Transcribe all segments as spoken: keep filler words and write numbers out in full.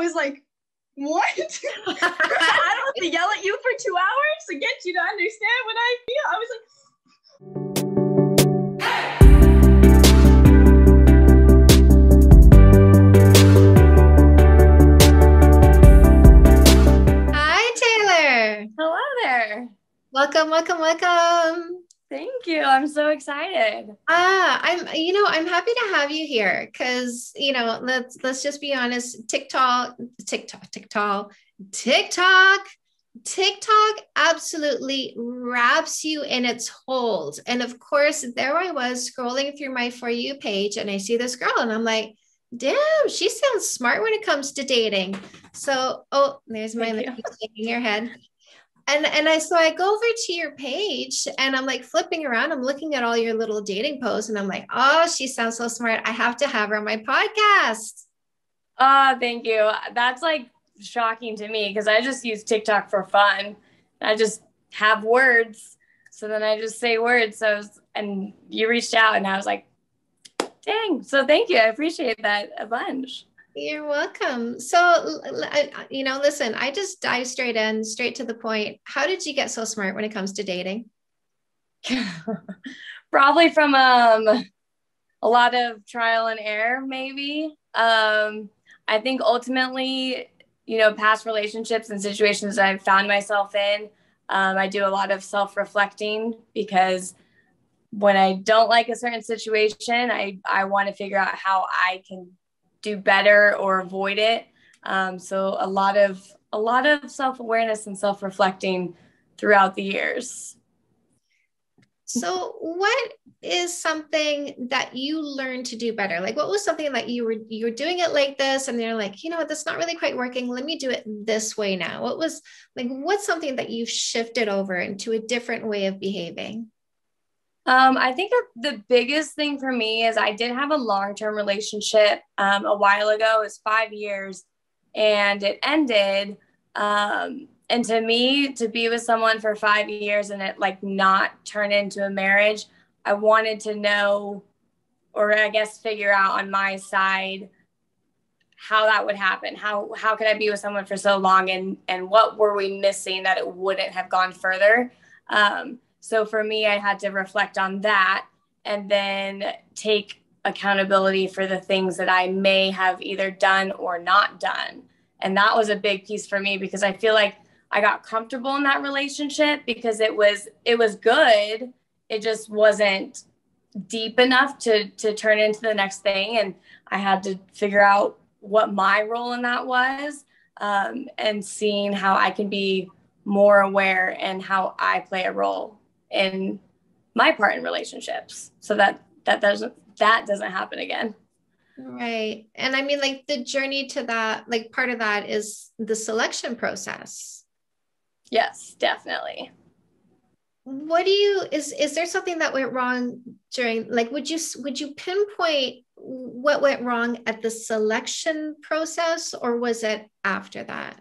was like, what? I don't have to yell at you for two hours to get you to understand what I feel. I was like, hi, Taylor. Hello there. Welcome, welcome, welcome. Thank you. I'm so excited. Ah, I'm, you know, I'm happy to have you here because, you know, let's, let's just be honest. TikTok, TikTok, TikTok, TikTok, TikTok absolutely wraps you in its hold. And of course, there I was scrolling through my For You page and I see this girl and I'm like, damn, she sounds smart when it comes to dating. So, oh, there's my lady shaking your head. And, and I, so I go over to your page and I'm like flipping around, I'm looking at all your little dating posts and I'm like, oh, she sounds so smart. I have to have her on my podcast. Oh, thank you. That's like shocking to me because I just use TikTok for fun. I just have words. So then I just say words. So, was, and you reached out and I was like, dang. So thank you. I appreciate that a bunch. You're welcome. So, you know, listen, I just dive straight in, straight to the point. How did you get so smart when it comes to dating? Probably from um, a lot of trial and error, maybe. Um, I think ultimately, you know, past relationships and situations I've found myself in, um, I do a lot of self-reflecting because when I don't like a certain situation, I, I want to figure out how I can do better or avoid it. Um, so a lot of, a lot of self-awareness and self-reflecting throughout the years. So what is something that you learned to do better? Like what was something that you were, you were doing it like this and they're like, you know what, that's not really quite working. Let me do it this way now. What was like, what's something that you shifted over into a different way of behaving? Um, I think the biggest thing for me is I did have a long-term relationship um, a while ago. It was five years and it ended. Um, and to me, to be with someone for five years and it like not turn into a marriage, I wanted to know, or I guess figure out on my side how that would happen. How, how could I be with someone for so long and, and what were we missing that it wouldn't have gone further? Um, So for me, I had to reflect on that and then take accountability for the things that I may have either done or not done. And that was a big piece for me because I feel like I got comfortable in that relationship because it was, it was good. It just wasn't deep enough to, to turn into the next thing. And I had to figure out what my role in that was, um, and seeing how I can be more aware and how I play a role in my part in relationships so that that doesn't that doesn't happen again. Right. And I mean, like the journey to that, like part of that is the selection process. Yes, definitely. What do you, is is there something that went wrong during, like, would you would you pinpoint what went wrong at the selection process, or was it after that?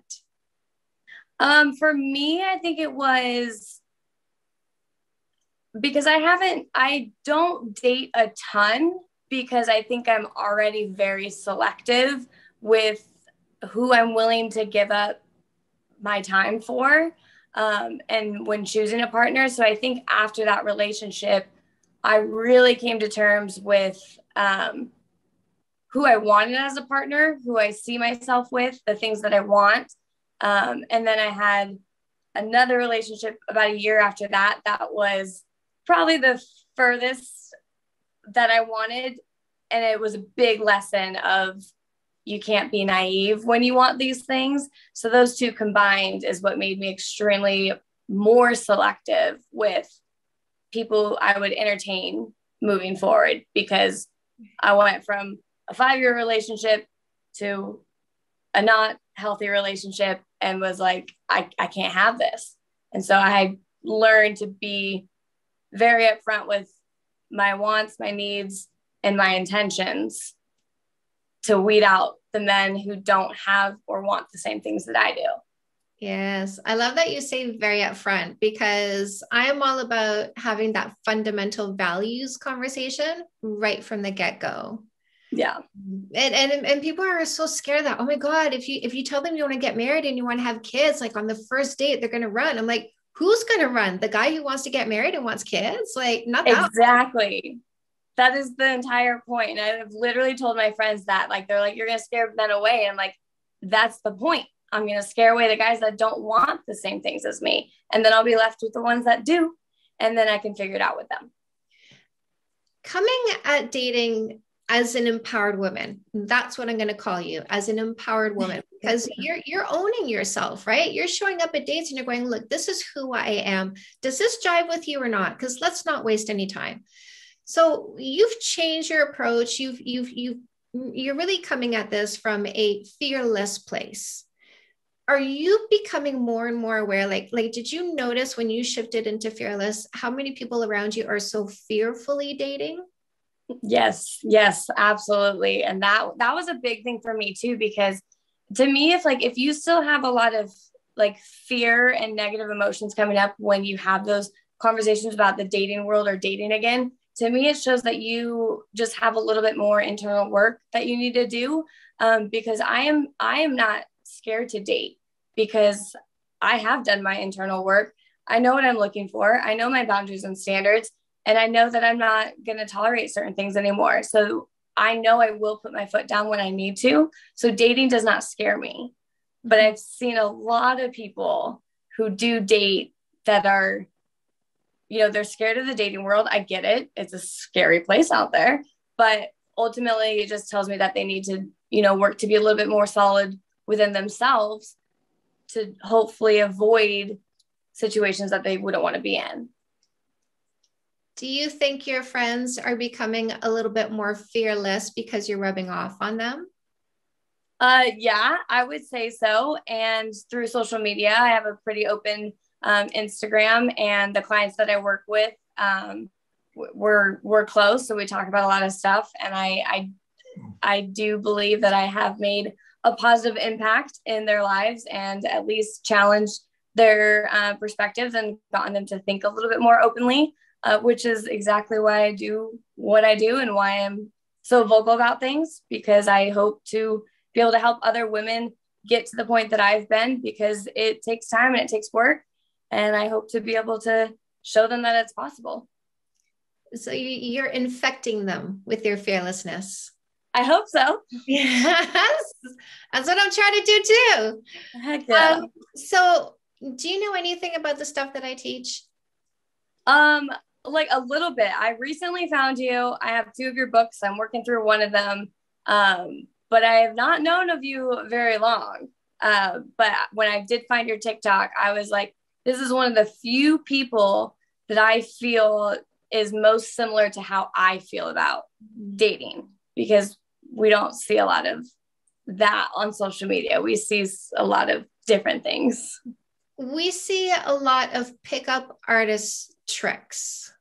Um, for me, I think it was because I haven't, I don't date a ton because I think I'm already very selective with who I'm willing to give up my time for, um, and when choosing a partner. So I think after that relationship, I really came to terms with um, who I wanted as a partner, who I see myself with, the things that I want. Um, and then I had another relationship about a year after that, that was probably the furthest that I wanted. And it was a big lesson of you can't be naive when you want these things. So those two combined is what made me extremely more selective with people I would entertain moving forward, because I went from a five-year relationship to a not healthy relationship and was like, I, I can't have this. And so I learned to be very upfront with my wants, my needs, and my intentions to weed out the men who don't have or want the same things that I do. Yes. I love that you say very upfront, because I'm all about having that fundamental values conversation right from the get-go. Yeah. And, and, and people are so scared that, oh my God, if you, if you tell them you want to get married and you want to have kids, like on the first date, they're going to run. I'm like, who's going to run? The guy who wants to get married and wants kids? Like, not that. Exactly. That is the entire point. And I've literally told my friends that, like, they're like, you're going to scare men away. And I'm like, that's the point. I'm going to scare away the guys that don't want the same things as me. And then I'll be left with the ones that do. And then I can figure it out with them. Coming at dating as an empowered woman, that's what I'm going to call you, as an empowered woman, because you're, you're owning yourself, right? You're showing up at dates and you're going, look, this is who I am. Does this jive with you or not? Because let's not waste any time. So you've changed your approach. You've, you've, you've, you're really coming at this from a fearless place. Are you becoming more and more aware? Like, like, did you notice when you shifted into fearless, how many people around you are so fearfully dating? Yes, yes, absolutely. And that, that was a big thing for me too, because to me, if like, if you still have a lot of like fear and negative emotions coming up when you have those conversations about the dating world or dating again, to me, it shows that you just have a little bit more internal work that you need to do. Um, because I am, I am not scared to date, because I have done my internal work. I know what I'm looking for. I know my boundaries and standards, and I know that I'm not going to tolerate certain things anymore. So I know I will put my foot down when I need to. So dating does not scare me, but I've seen a lot of people who do date that are, you know, they're scared of the dating world. I get it. It's a scary place out there, but ultimately it just tells me that they need to, you know, work to be a little bit more solid within themselves to hopefully avoid situations that they wouldn't want to be in. Do you think your friends are becoming a little bit more fearless because you're rubbing off on them? Uh, yeah, I would say so. And through social media, I have a pretty open um, Instagram, and the clients that I work with, um, we're, we're close. So we talk about a lot of stuff. And I, I, I do believe that I have made a positive impact in their lives, and at least challenged their uh, perspectives and gotten them to think a little bit more openly. Uh, which is exactly why I do what I do and why I'm so vocal about things, because I hope to be able to help other women get to the point that I've been, because it takes time and it takes work. And I hope to be able to show them that it's possible. So you're infecting them with your fearlessness. I hope so. Yes. That's what I'm trying to do too. Heck yeah. Um, so do you know anything about the stuff that I teach? Um, Like a little bit. I recently found you. I have two of your books. I'm working through one of them. Um, but I have not known of you very long. Uh, but when I did find your TikTok, I was like, this is one of the few people that I feel is most similar to how I feel about dating, because we don't see a lot of that on social media. We see a lot of different things. We see a lot of pickup artists' tricks.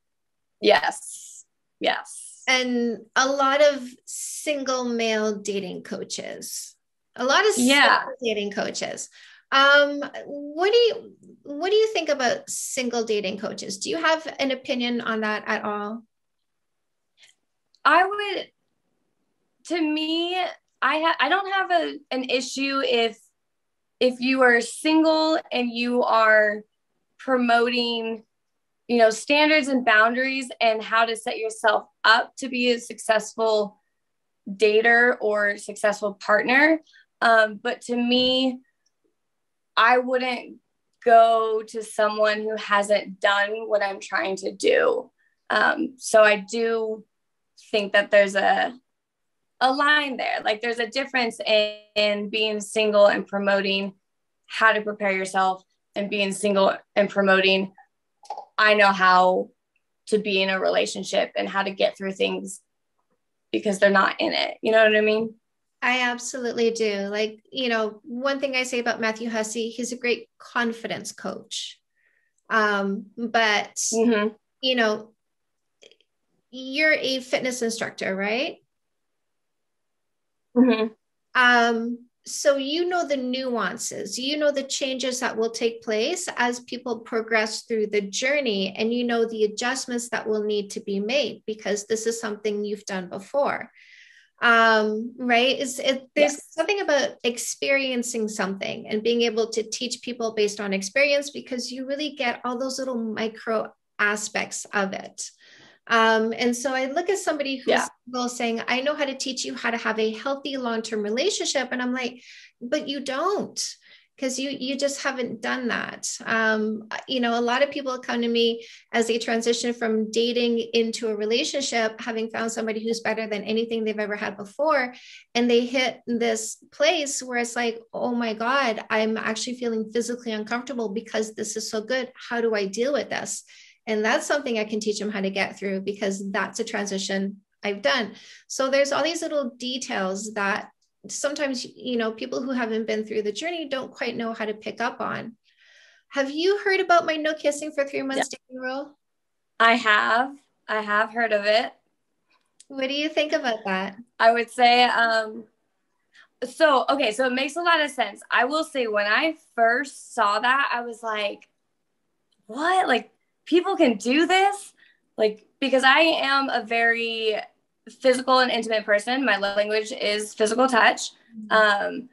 Yes. Yes. And a lot of single male dating coaches, a lot of yeah. dating coaches. Um, what do you, what do you think about single dating coaches? Do you have an opinion on that at all? I would, to me, I ha- I don't have a, an issue if, if you are single and you are promoting, you know, standards and boundaries and how to set yourself up to be a successful dater or successful partner. Um, but to me, I wouldn't go to someone who hasn't done what I'm trying to do. Um, so I do think that there's a, a line there. Like there's a difference in, in being single and promoting how to prepare yourself, and being single and promoting, I know how to be in a relationship and how to get through things, because they're not in it. You know what I mean? I absolutely do. Like, you know, one thing I say about Matthew Hussey, he's a great confidence coach. Um, but, mm-hmm. you know, you're a fitness instructor, right? Mm-hmm. Um, so you know the nuances, you know the changes that will take place as people progress through the journey, and you know the adjustments that will need to be made, because this is something you've done before. Um, right. It's, it, there's yes. something about experiencing something and being able to teach people based on experience, because you really get all those little micro aspects of it. Um, and so I look at somebody who's yeah. single saying, I know how to teach you how to have a healthy long-term relationship. And I'm like, but you don't, because you, you just haven't done that. Um, you know, a lot of people come to me as they transition from dating into a relationship, having found somebody who's better than anything they've ever had before. And they hit this place where it's like, oh my God, I'm actually feeling physically uncomfortable because this is so good. How do I deal with this? And that's something I can teach them how to get through, because that's a transition I've done. So there's all these little details that sometimes, you know, people who haven't been through the journey don't quite know how to pick up on. Have you heard about my no kissing for three months yeah. dating rule? I have. I have heard of it. What do you think about that? I would say, um, so, okay, so it makes a lot of sense. I will say, when I first saw that, I was like, what? Like, people can do this? Like, because I am a very physical and intimate person. My love language is physical touch. Um,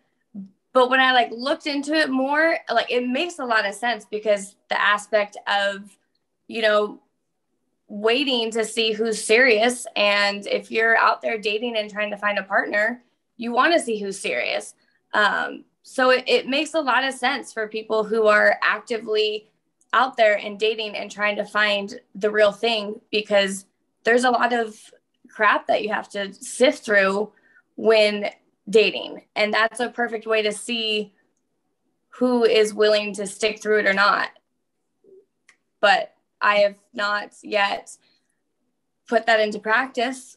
but when I like looked into it more, like, it makes a lot of sense, because the aspect of, you know, waiting to see who's serious. And if you're out there dating and trying to find a partner, you want to see who's serious. Um, so it, it makes a lot of sense for people who are actively out there and dating and trying to find the real thing, because there's a lot of crap that you have to sift through when dating. And that's a perfect way to see who is willing to stick through it or not. But I have not yet put that into practice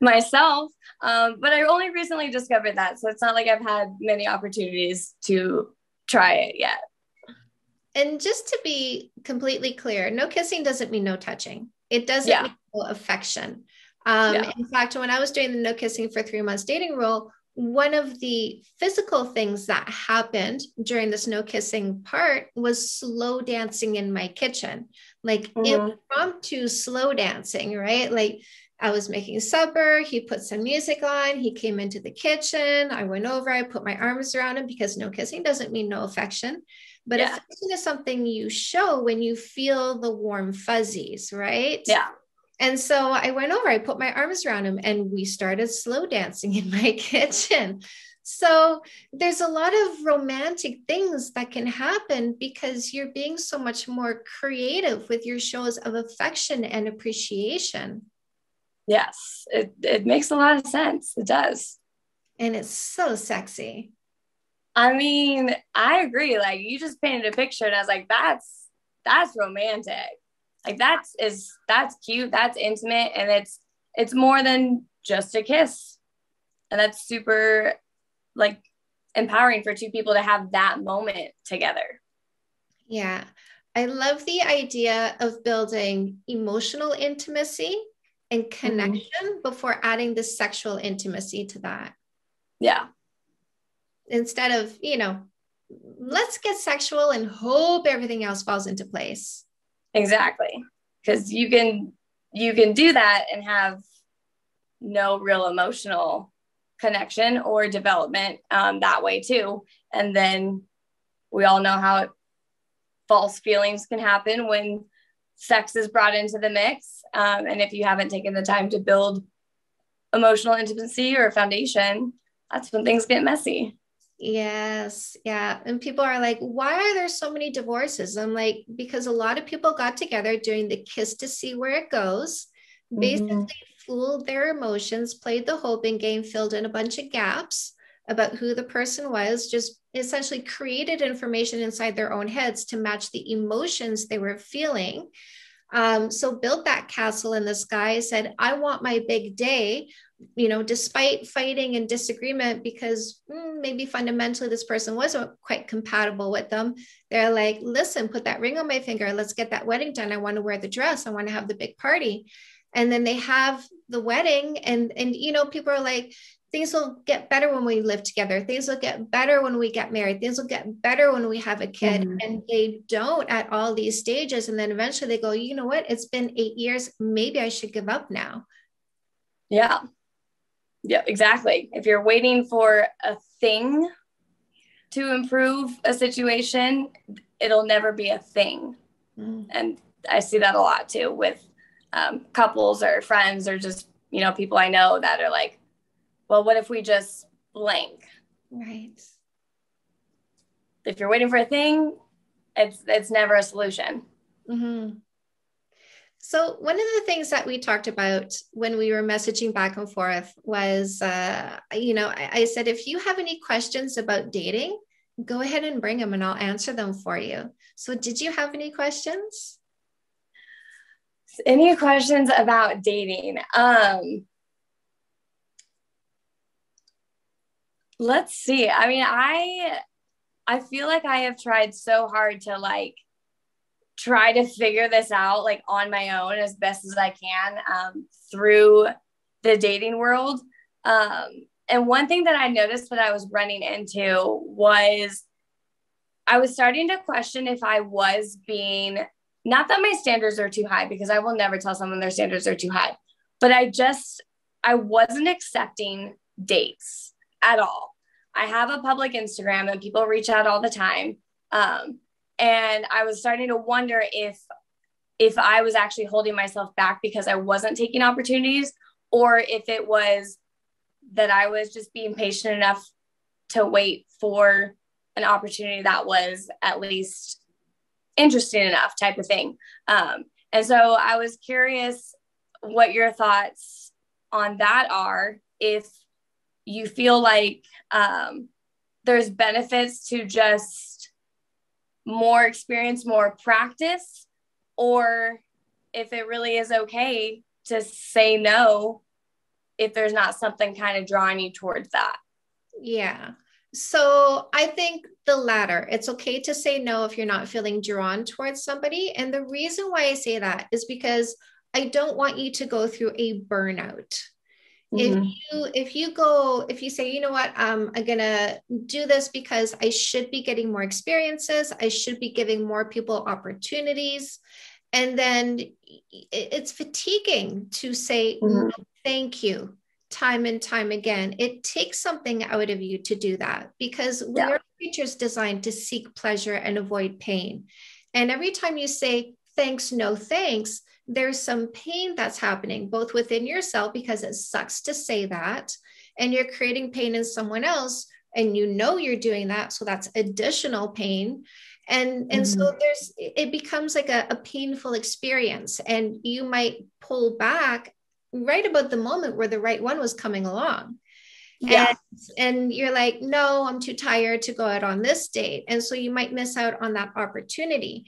myself. Um, but I only recently discovered that. So it's not like I've had many opportunities to try it yet. And just to be completely clear, no kissing doesn't mean no touching. It doesn't yeah. mean no affection. Um, yeah. In fact, when I was doing the no kissing for three months dating rule, one of the physical things that happened during this no kissing part was slow dancing in my kitchen, like mm-hmm. impromptu slow dancing, right? Like, I was making supper. He put some music on. He came into the kitchen. I went over. I put my arms around him, because no kissing doesn't mean no affection. But yeah. affection is something you show when you feel the warm fuzzies, right? Yeah. And so I went over. I put my arms around him, and we started slow dancing in my kitchen. So there's a lot of romantic things that can happen because you're being so much more creative with your shows of affection and appreciation. Yes, it, it makes a lot of sense. It does. And it's so sexy. I mean, I agree. Like, you just painted a picture and I was like, that's, that's romantic. Like, that's, is, that's cute. That's intimate. And it's, it's more than just a kiss. And that's super like empowering for two people to have that moment together. Yeah. I love the idea of building emotional intimacy and connection mm-hmm. before adding the sexual intimacy to that. Yeah. Instead of, you know, let's get sexual and hope everything else falls into place. Exactly. Because you can, you can do that and have no real emotional connection or development um, that way too. And then we all know how it, false feelings can happen when sex is brought into the mix. Um, and if you haven't taken the time to build emotional intimacy or a foundation, that's when things get messy. Yes. Yeah. And people are like, why are there so many divorces? I'm like, because a lot of people got together during the kiss to see where it goes, mm-hmm. basically fooled their emotions, played the hoping game, filled in a bunch of gaps about who the person was, just essentially created information inside their own heads to match the emotions they were feeling. Um, so built that castle in the sky, said, I want my big day, you know, despite fighting and disagreement, because mm, maybe fundamentally this person wasn't quite compatible with them. They're like, listen, put that ring on my finger. Let's get that wedding done. I want to wear the dress. I want to have the big party. And then they have the wedding, and, and, you know, people are like, things will get better when we live together. Things will get better when we get married. Things will get better when we have a kid. Mm-hmm. And they don't at all these stages. And then eventually they go, you know what? It's been eight years. Maybe I should give up now. Yeah. Yeah, exactly. If you're waiting for a thing to improve a situation, it'll never be a thing. Mm. And I see that a lot too with um, couples or friends or just, you know, people I know that are like, well, what if we just blank? Right. If you're waiting for a thing, it's, it's never a solution. Mm-hmm. So one of the things that we talked about when we were messaging back and forth was, uh, you know, I, I said, if you have any questions about dating, go ahead and bring them and I'll answer them for you. So did you have any questions? Any questions about dating? Um, let's see. I mean, I, I feel like I have tried so hard to like, try to figure this out like on my own as best as I can um, through the dating world. Um, and one thing that I noticed that I was running into was I was starting to question if I was being, not that my standards are too high because I will never tell someone their standards are too high, but I just, I wasn't accepting dates at all. I have a public Instagram and people reach out all the time. Um, And I was starting to wonder if, if I was actually holding myself back because I wasn't taking opportunities, or if it was that I was just being patient enough to wait for an opportunity that was at least interesting enough type of thing. Um, and so I was curious what your thoughts on that are, if you feel like um, there's benefits to just more experience, more practice, or if it really is okay to say no, if there's not something kind of drawing you towards that. Yeah. So I think the latter. It's okay to say no if you're not feeling drawn towards somebody. And the reason why I say that is because I don't want you to go through a burnout. If you, if you go, if you say, you know what, um, I'm going to do this because I should be getting more experiences. I should be giving more people opportunities. And then it's fatiguing to say, mm-hmm. no, thank you time and time again. It takes something out of you to do that because yeah. we're creatures designed to seek pleasure and avoid pain. And every time you say, thanks, no thanks, there's some pain that's happening both within yourself because it sucks to say that, and you're creating pain in someone else, and you know you're doing that. So that's additional pain. And, and mm-hmm. so there's, it becomes like a, a painful experience, and you might pull back right about the moment where the right one was coming along. Yeah. And, and you're like, no, I'm too tired to go out on this date. And so you might miss out on that opportunity.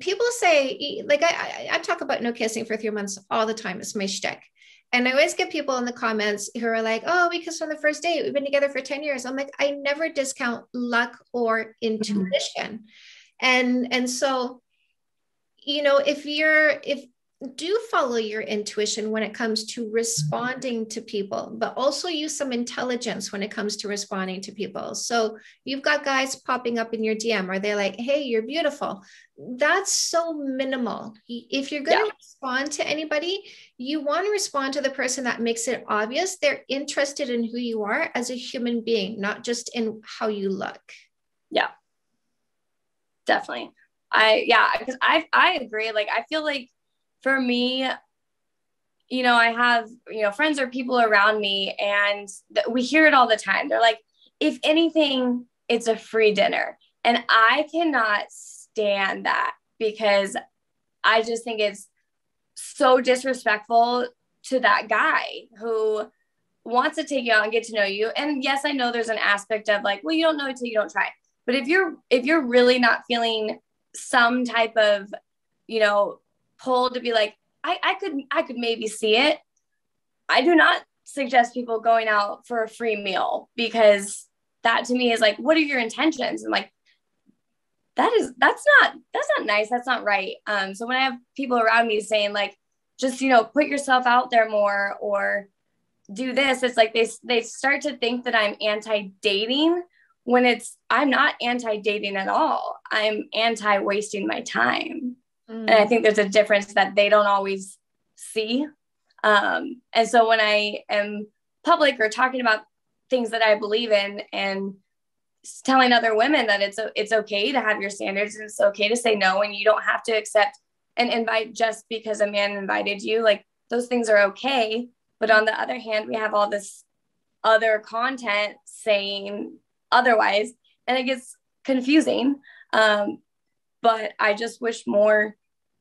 People say, like, I, I talk about no kissing for three months all the time. It's my shtick. And I always get people in the comments who are like, oh, we kissed on the first date. We've been together for ten years. I'm like, I never discount luck or intuition. Mm-hmm. And, and so, you know, if you're, if do follow your intuition when it comes to responding to people, but also use some intelligence when it comes to responding to people. So you've got guys popping up in your D M, or they're like, hey, you're beautiful. That's so minimal. If you're going yeah. to respond to anybody, you want to respond to the person that makes it obvious they're interested in who you are as a human being, not just in how you look. Yeah, definitely. I, yeah, because I, I agree. Like, I feel like, for me, you know, I have, you know, friends or people around me, and th- we hear it all the time. They're like, if anything, it's a free dinner. And I cannot stand that because I just think it's so disrespectful to that guy who wants to take you out and get to know you. And yes, I know there's an aspect of like, well, you don't know until you don't try. But if you're, if you're really not feeling some type of, you know, pull to be like, I, I could, I could maybe see it. I do not suggest people going out for a free meal, because that to me is like, what are your intentions? And like, that is, that's not, that's not nice. That's not right. Um, so when I have people around me saying like, just, you know, put yourself out there more or do this, it's like, they, they start to think that I'm anti-dating when it's, I'm not anti-dating at all. I'm anti-wasting my time. And I think there's a difference that they don't always see. Um, and so when I am public or talking about things that I believe in and telling other women that it's, it's okay to have your standards and it's okay to say no, and you don't have to accept an invite just because a man invited you, like those things are okay. But on the other hand, we have all this other content saying otherwise, and it gets confusing. Um, but I just wish more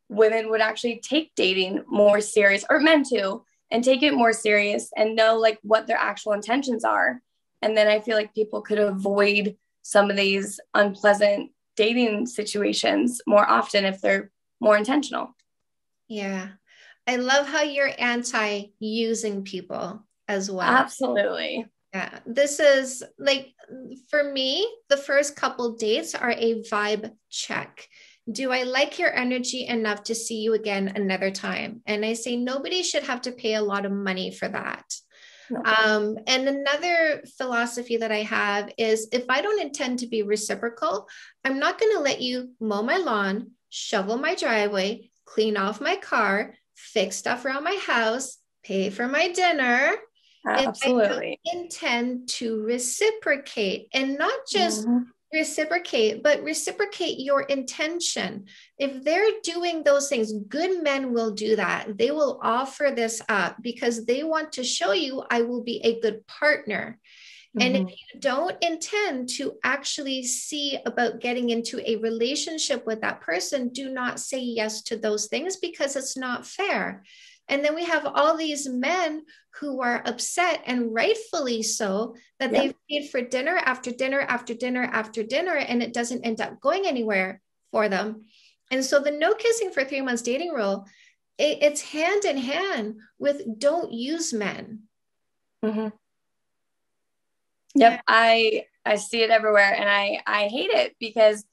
women would actually take dating more serious, or men too, and take it more serious and know like what their actual intentions are. And then I feel like people could avoid some of these unpleasant dating situations more often if they're more intentional. Yeah. I love how you're anti-using people as well. Absolutely. Yeah. This is like, for me, the first couple dates are a vibe check. Do I like your energy enough to see you again another time? And I say, nobody should have to pay a lot of money for that. No. Um, and another philosophy that I have is, if I don't intend to be reciprocal, I'm not going to let you mow my lawn, shovel my driveway, clean off my car, fix stuff around my house, pay for my dinner. Absolutely. If I don't intend to reciprocate, and not just mm-hmm. reciprocate, but reciprocate your intention. If they're doing those things, good men will do that. They will offer this up because they want to show you, I will be a good partner. Mm-hmm. And if you don't intend to actually see about getting into a relationship with that person, do not say yes to those things, because it's not fair. And then we have all these men who are upset, and rightfully so, that yeah. they've paid for dinner after dinner after dinner after dinner, and it doesn't end up going anywhere for them. And so the no kissing for three months dating rule, it, it's hand in hand with don't use men. Mm-hmm. Yep. I, I see it everywhere, and I, I hate it because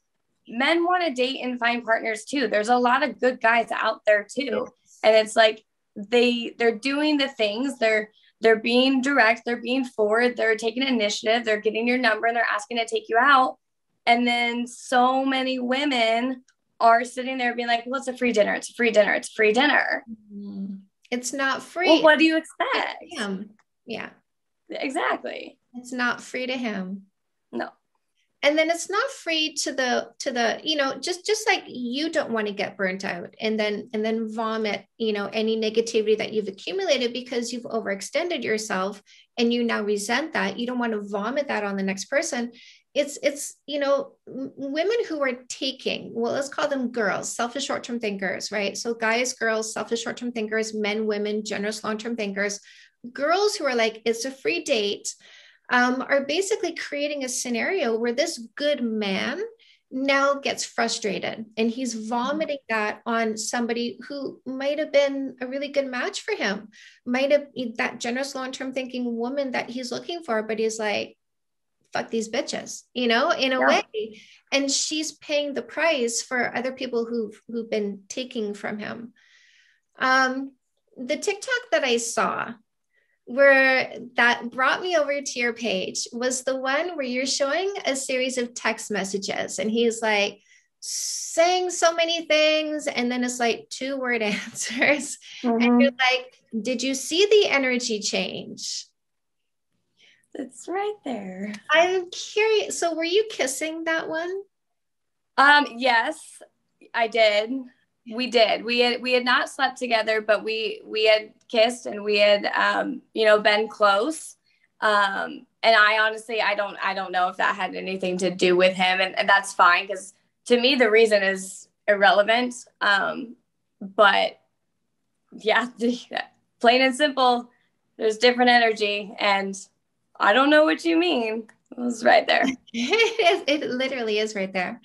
men want to date and find partners too. There's a lot of good guys out there too. And it's like, they, they're doing the things, they're, they're being direct, they're being forward, they're taking initiative, they're getting your number, and they're asking to take you out. And then so many women are sitting there being like, well, it's a free dinner. It's a free dinner. It's a free dinner. Mm-hmm. It's not free. Well, what do you expect? Him. Yeah, exactly. It's not free to him. No. And then it's not free to the, to the, you know, just, just like you don't want to get burnt out and then, and then vomit, you know, any negativity that you've accumulated because you've overextended yourself and you now resent that. You don't want to vomit that on the next person. It's, it's, you know, women who are taking, well, let's call them girls, selfish short-term thinkers, right? So guys, girls, selfish short-term thinkers, men, women, generous long-term thinkers, girls who are like, it's a free date. Um, are basically creating a scenario where this good man now gets frustrated and he's vomiting that on somebody who might have been a really good match for him, might have been that generous long-term thinking woman that he's looking for, but he's like, fuck these bitches, you know, in a yeah. way. And she's paying the price for other people who've, who've been taking from him. Um, the TikTok that I saw where that brought me over to your page was the one where you're showing a series of text messages and he's like saying so many things. And then it's like two word answers. Mm-hmm. And you're like, did you see the energy change? It's right there. I'm curious. So were you kissing that one? Um, yes, I did. We did. We had, we had not slept together, but we, we had kissed and we had, um, you know, been close. Um, and I honestly, I don't, I don't know if that had anything to do with him, and, and that's fine. Cause to me, the reason is irrelevant. Um, but yeah, plain and simple, there's different energy and I don't know what you mean. It was right there. It is, it literally is right there.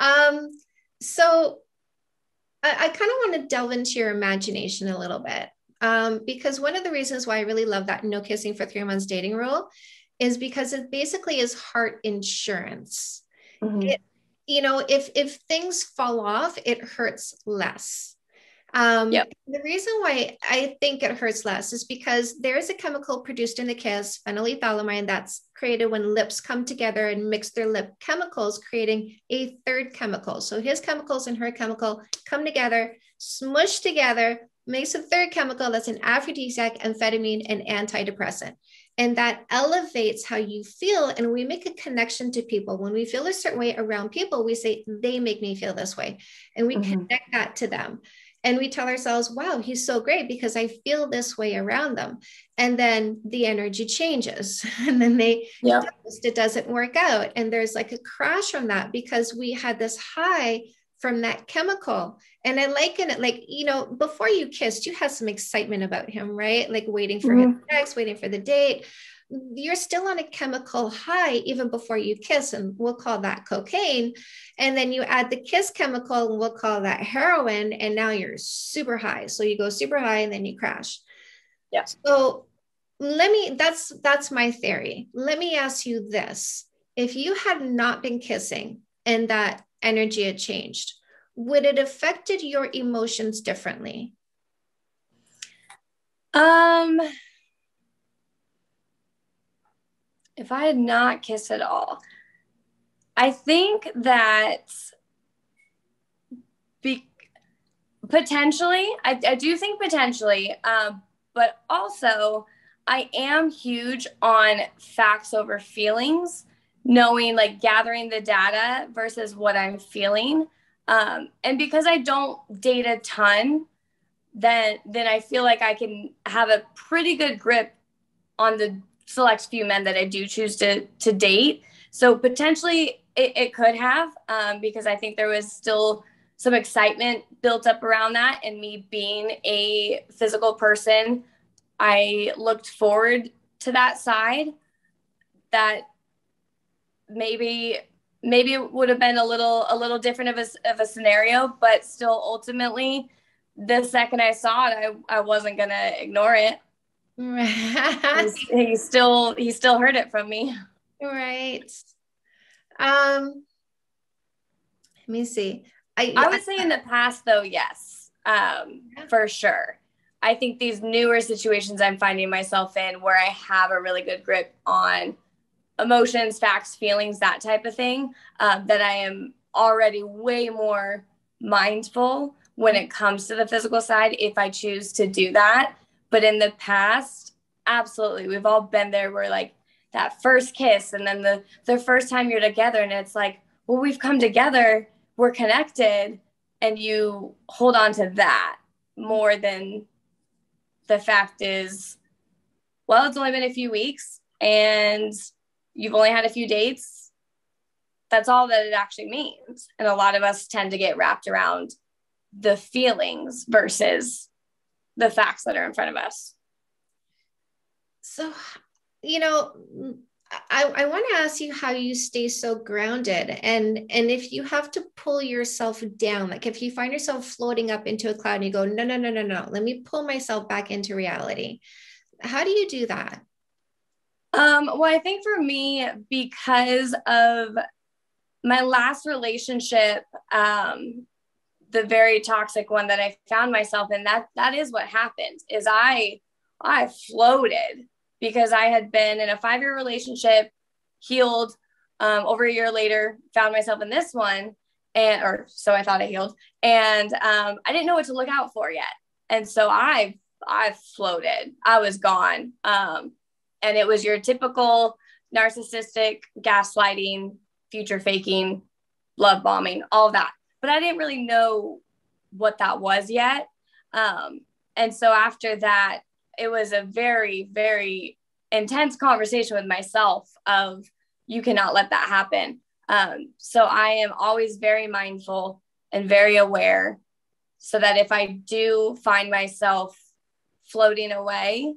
Um, so I, I kind of want to delve into your imagination a little bit, um, because one of the reasons why I really love that no kissing for three months dating rule is because it basically is heart insurance. Mm-hmm. It, you know, if, if things fall off, it hurts less. Um, yep. The reason why I think it hurts less is because there is a chemical produced in the kiss, phenylethylamine, that's created when lips come together and mix their lip chemicals, creating a third chemical. So his chemicals and her chemical come together, smush together, makes a third chemical that's an aphrodisiac, amphetamine, and antidepressant. And that elevates how you feel. And we make a connection to people. When we feel a certain way around people, we say, they make me feel this way. And we mm-hmm. connect that to them. And we tell ourselves, wow, he's so great because I feel this way around them. And then the energy changes. And then they, yep. it doesn't work out. And there's like a crash from that because we had this high from that chemical. And I liken it like, you know, before you kissed, you had some excitement about him, right? Like waiting for mm-hmm. his sex, waiting for the date. You're still on a chemical high even before you kiss, and we'll call that cocaine. And then you add the kiss chemical, and we'll call that heroin. And now you're super high. So you go super high and then you crash. Yeah. So let me, that's, that's my theory. Let me ask you this. If you had not been kissing and that energy had changed, would it affected your emotions differently? Um, if I had not kissed at all, I think that be- potentially, I, I do think potentially, uh, but also I am huge on facts over feelings. Knowing, like gathering the data versus what I'm feeling. Um, and because I don't date a ton, then, then I feel like I can have a pretty good grip on the select few men that I do choose to, to date. So potentially it, it could have, um, because I think there was still some excitement built up around that. And me being a physical person, I looked forward to that side that, maybe, maybe it would have been a little, a little different of a, of a scenario, but still ultimately the second I saw it, I, I wasn't going to ignore it. Right. He, he still, he still heard it from me. Right. Um, let me see. I, I would I, say in the past though, yes, um, yeah. for sure. I think these newer situations I'm finding myself in where I have a really good grip on emotions, facts, feelings, that type of thing, um, that I am already way more mindful when it comes to the physical side, if I choose to do that. But in the past, absolutely. We've all been there where like that first kiss and then the, the first time you're together and it's like, well, we've come together, we're connected, and you hold on to that more than the fact is, well, it's only been a few weeks and you've only had a few dates. That's all that it actually means. And a lot of us tend to get wrapped around the feelings versus the facts that are in front of us. So, you know, I, I want to ask you how you stay so grounded, and, and if you have to pull yourself down, like if you find yourself floating up into a cloud and you go, no, no, no, no, no, let me pull myself back into reality. How do you do that? Um, well, I think for me, because of my last relationship, um, the very toxic one that I found myself in, that, that is what happened is I, I floated because I had been in a five-year relationship, healed, um, over a year later, found myself in this one. And, or so I thought I healed, and, um, I didn't know what to look out for yet. And so I, I floated, I was gone. Um, And it was your typical narcissistic gaslighting, future faking, love bombing, all that. But I didn't really know what that was yet. Um, and so after that, it was a very, very intense conversation with myself of you cannot let that happen. Um, so I am always very mindful and very aware so that if I do find myself floating away,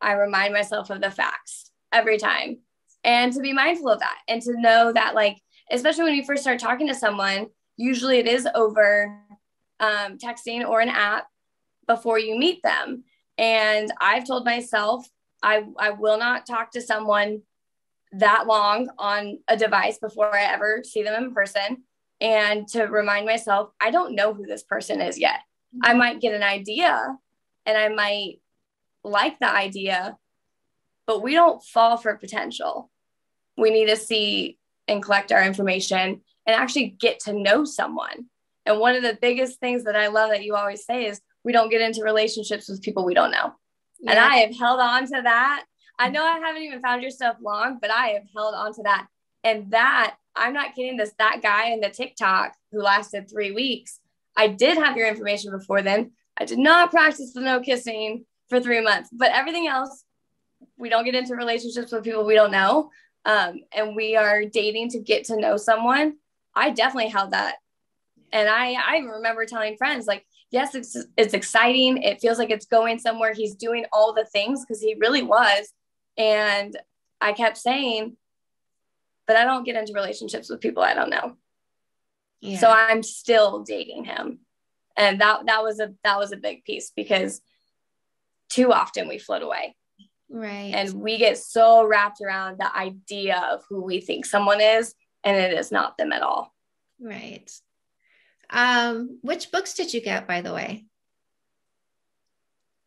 I remind myself of the facts every time and to be mindful of that and to know that, like, especially when you first start talking to someone, usually it is over um, texting or an app before you meet them. And I've told myself, I, I will not talk to someone that long on a device before I ever see them in person. And to remind myself, I don't know who this person is yet. I might get an idea and I might like the idea, but we don't fall for potential. We need to see and collect our information and actually get to know someone. And one of the biggest things that I love that you always say is we don't get into relationships with people we don't know. Yeah. And I have held on to that. I know I haven't even found your stuff long, but I have held on to that. And that, I'm not kidding this, that guy in the TikTok who lasted three weeks, I did have your information before then. I did not practice the no kissing for three months, but everything else, we don't get into relationships with people we don't know. Um, and we are dating to get to know someone. I definitely held that. And I, I remember telling friends, like, yes, it's, it's exciting. It feels like it's going somewhere. He's doing all the things, because he really was. And I kept saying, but I don't get into relationships with people I don't know. Yeah. So I'm still dating him. And that, that was a, that was a big piece, because too often we float away. Right. And we get so wrapped around the idea of who we think someone is, and it is not them at all. Right. Um, which books did you get, by the way?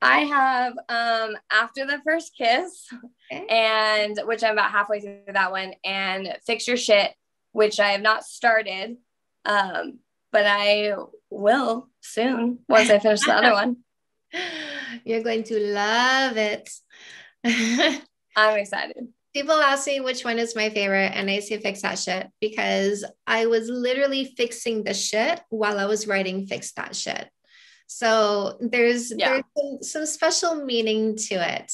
I have um, After the First Kiss, okay. and which I'm about halfway through that one, and Fix Your Shit, which I have not started, um, but I will soon once I finish the other one. You're going to love it. I'm excited. People ask me which one is my favorite, and I say Fix That Shit, because I was literally fixing the shit while I was writing Fix That Shit. So there's, yeah. there's some, some special meaning to it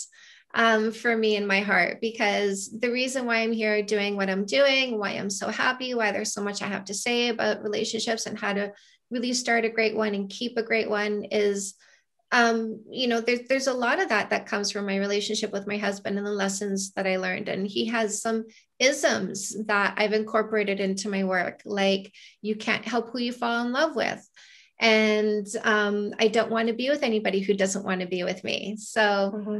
um, for me in my heart, because the reason why I'm here doing what I'm doing, why I'm so happy, why there's so much I have to say about relationships and how to really start a great one and keep a great one is, um, you know, there's, there's a lot of that that comes from my relationship with my husband and the lessons that I learned. And he has some isms that I've incorporated into my work. Like, you can't help who you fall in love with. And um, I don't want to be with anybody who doesn't want to be with me. So mm-hmm.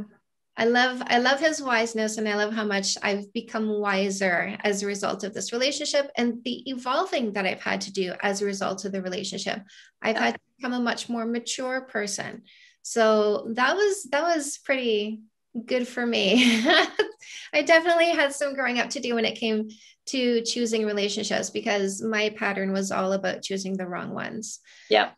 I love, I love his wiseness, and I love how much I've become wiser as a result of this relationship and the evolving that I've had to do as a result of the relationship. I've yeah. had to become a much more mature person. So that was, that was pretty good for me. I definitely had some growing up to do when it came to choosing relationships, because my pattern was all about choosing the wrong ones. Yeah.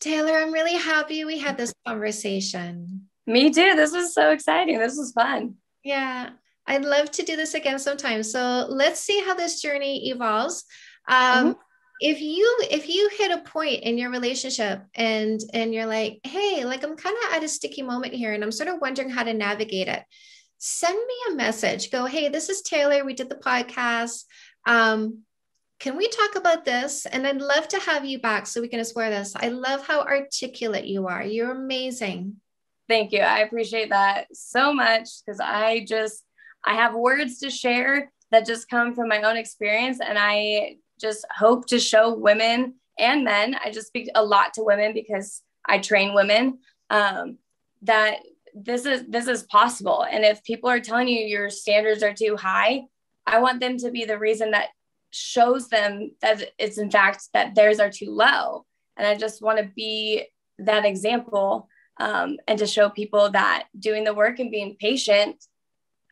Taylor, I'm really happy we had this conversation. Me too. This was so exciting. This was fun. Yeah. I'd love to do this again sometime. So let's see how this journey evolves. Um, mm-hmm. If you, if you hit a point in your relationship and, and you're like, hey, like, I'm kind of at a sticky moment here and I'm sort of wondering how to navigate it, send me a message. Go, hey, this is Taylor. We did the podcast. Um, can we talk about this? And I'd love to have you back so we can explore this. I love how articulate you are. You're amazing. Thank you. I appreciate that so much, because I just, I have words to share that just come from my own experience. And I just hope to show women and men. I just speak a lot to women because I train women, um, that this is, this is possible. And if people are telling you your standards are too high, I want them to be the reason that shows them that it's in fact that theirs are too low. And I just want to be that example, um, and to show people that doing the work and being patient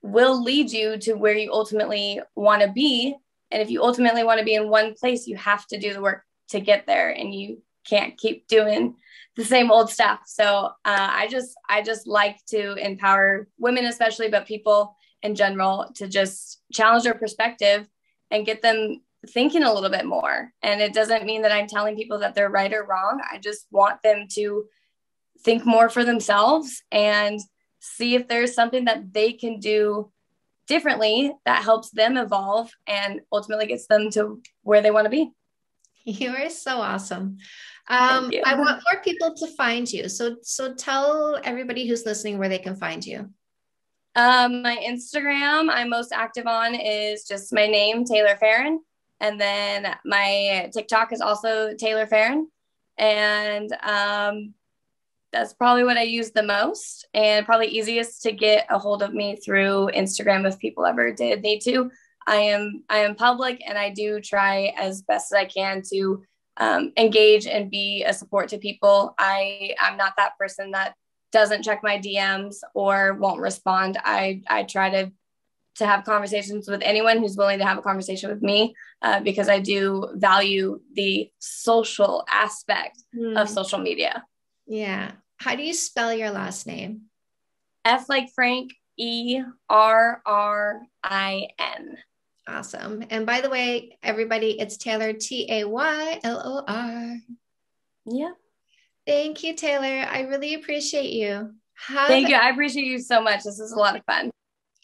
will lead you to where you ultimately want to be. And if you ultimately want to be in one place, you have to do the work to get there, and you can't keep doing the same old stuff. So uh, I just, I just like to empower women, especially, but people in general, to just challenge their perspective and get them thinking a little bit more. And it doesn't mean that I'm telling people that they're right or wrong. I just want them to think more for themselves and see if there's something that they can do differently that helps them evolve and ultimately gets them to where they want to be. You are so awesome. Um, I want more people to find you. So, so tell everybody who's listening where they can find you. Um, my Instagram I'm most active on is just my name, Taylor Ferrin. And then my TikTok is also Taylor Ferrin. And, um, that's probably what I use the most, and probably easiest to get a hold of me through Instagram if people ever did need to. I am, I am public, and I do try as best as I can to um, engage and be a support to people. I, I'm not that person that doesn't check my D Ms or won't respond. I, I try to, to have conversations with anyone who's willing to have a conversation with me, uh, because I do value the social aspect mm. of social media. Yeah. How do you spell your last name? F like Frank, E R R I N. Awesome. And by the way, everybody, it's Taylor, T A Y L O R. Yeah. Thank you, Taylor. I really appreciate you. Have Thank you. I appreciate you so much. This is a lot of fun.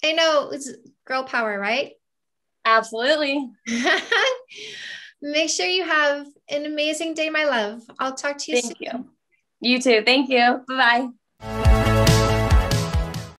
I know. It's girl power, right? Absolutely. Make sure you have an amazing day, my love. I'll talk to you Thank soon. Thank you. You too. Thank you. Bye-bye.